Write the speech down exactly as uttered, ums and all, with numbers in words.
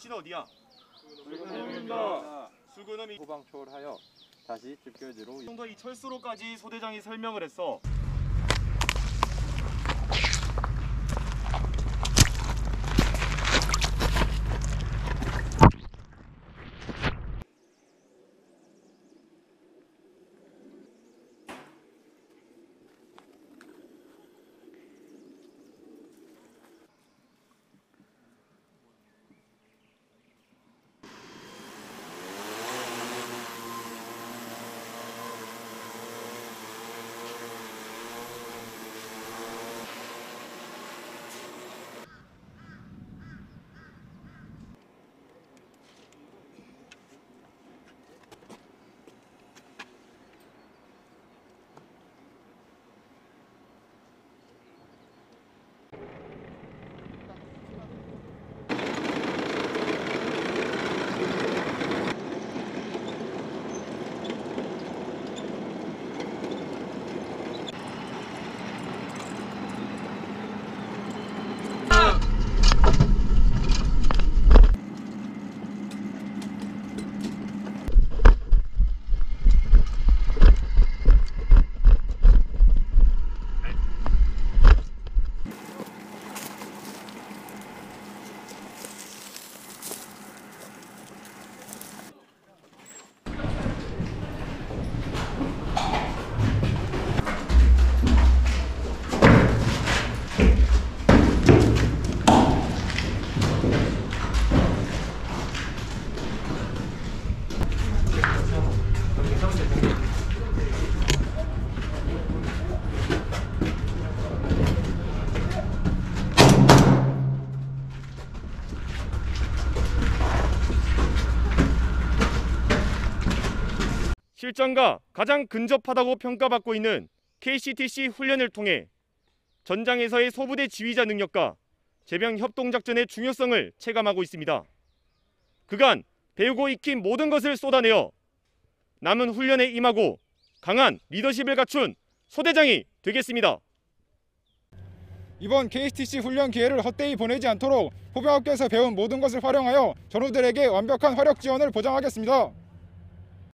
위치는 어디야? 수근읍입니다. 수근읍이 후방 초월하여 다시 집결지로. 좀 더 이 철수로까지 소대장이 설명을 했어. 실전과 가장 근접하다고 평가받고 있는 케이씨티씨 훈련을 통해 전장에서의 소부대 지휘자 능력과 제병 협동작전의 중요성을 체감하고 있습니다. 그간 배우고 익힌 모든 것을 쏟아내어 남은 훈련에 임하고 강한 리더십을 갖춘 소대장이 되겠습니다. 이번 케이씨티씨 훈련 기회를 헛되이 보내지 않도록 포병학교에서 배운 모든 것을 활용하여 전우들에게 완벽한 화력 지원을 보장하겠습니다.